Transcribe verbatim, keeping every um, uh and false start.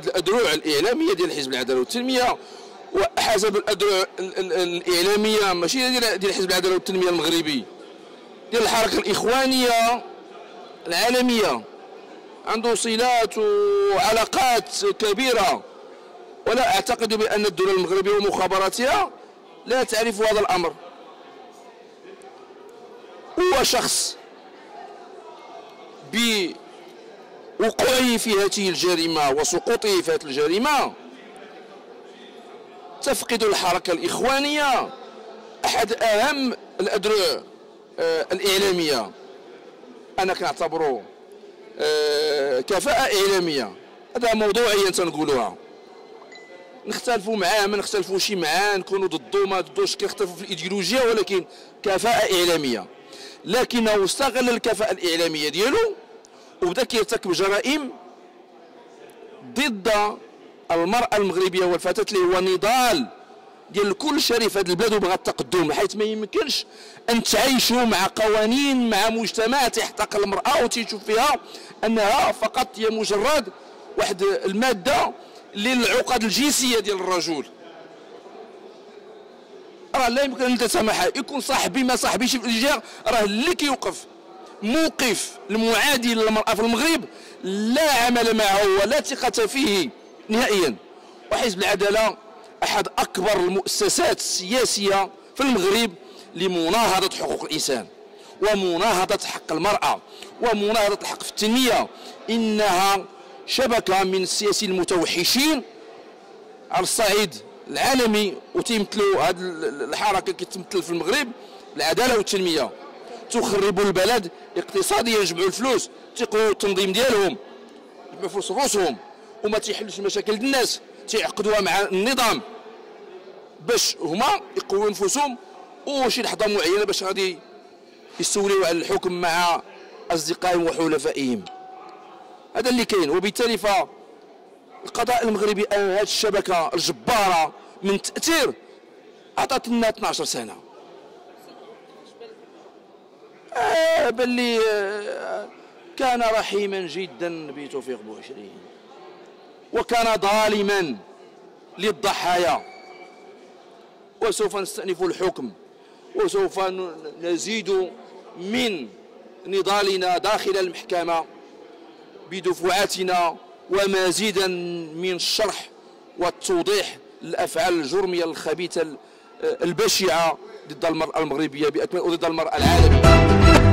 واحد الادروع الاعلاميه ديال حزب العداله والتنميه، وحسب الادروع الاعلاميه ماشي ديال حزب العداله والتنميه المغربي، ديال الحركه الاخوانيه العالميه، عنده صلات وعلاقات كبيره. ولا اعتقد بان الدوله المغربيه ومخابراتها لا تعرف هذا الامر. هو شخص بوقوعه في هذه الجريمه وسقوطه في هذه الجريمه تفقد الحركه الاخوانيه احد اهم الادروع الاعلاميه. انا كنعتبره كفاءه اعلاميه، هذا موضوعيا تنقولوها، نختلفوا معاه ما نختلفوش معاه، نكونوا ضدو ما ضدوش، كنختلفوا في الايديولوجيا، ولكن كفاءه اعلاميه. لكنه استغل الكفاءه الاعلاميه ديالو وبدا كيرتكب جرائم ضد المراه المغربيه والفتاه، اللي هو نضال ديال كل شريف هذه البلاد وبغى التقدم، حيث ما يمكنش ان تعيشوا مع قوانين مع مجتمع تحتقر المراه وتشوف فيها انها فقط هي مجرد واحد الماده للعقد الجنسيه ديال الرجل. راه لا يمكن ان تسامح، يكون صاحبي ما صاحبيش في الاتجاه، راه اللي كيوقف موقف المعادي للمراه في المغرب لا عمل معه ولا ثقه فيه نهائيا. وحزب العداله احد اكبر المؤسسات السياسيه في المغرب لمناهضه حقوق الانسان ومناهضه حق المراه ومناهضه الحق في التنميه. انها شبكه من السياسيين المتوحشين على الصعيد العالمي، وتمثلوا هذه الحركه كتمثل في المغرب العداله والتنميه. تخربوا البلد اقتصاديا، يجمعوا الفلوس، تيقووا التنظيم ديالهم، يجمعوا فلوس رؤوسهم وما تيحلوش المشاكل ديال الناس، تيعقدوها مع النظام باش هما يقووا نفوسهم، وشي لحظه معينه باش غادي يستوليوا على الحكم مع اصدقائهم وحلفائهم. هذا اللي كاين. وبالتالي فالقضاء المغربي هذه الشبكه الجباره من التاثير اعطت لنا اثناش سنه. آه باللي آه كان رحيما جدا بتوفيق بوعشرين، وكان ظالما للضحايا، وسوف نستأنف الحكم وسوف نزيد من نضالنا داخل المحكمه بدفعاتنا ومزيدا من الشرح والتوضيح الافعال الجرميه الخبيثه البشعه ضد المراه المغربيه باكملها وضد المراه العالميه.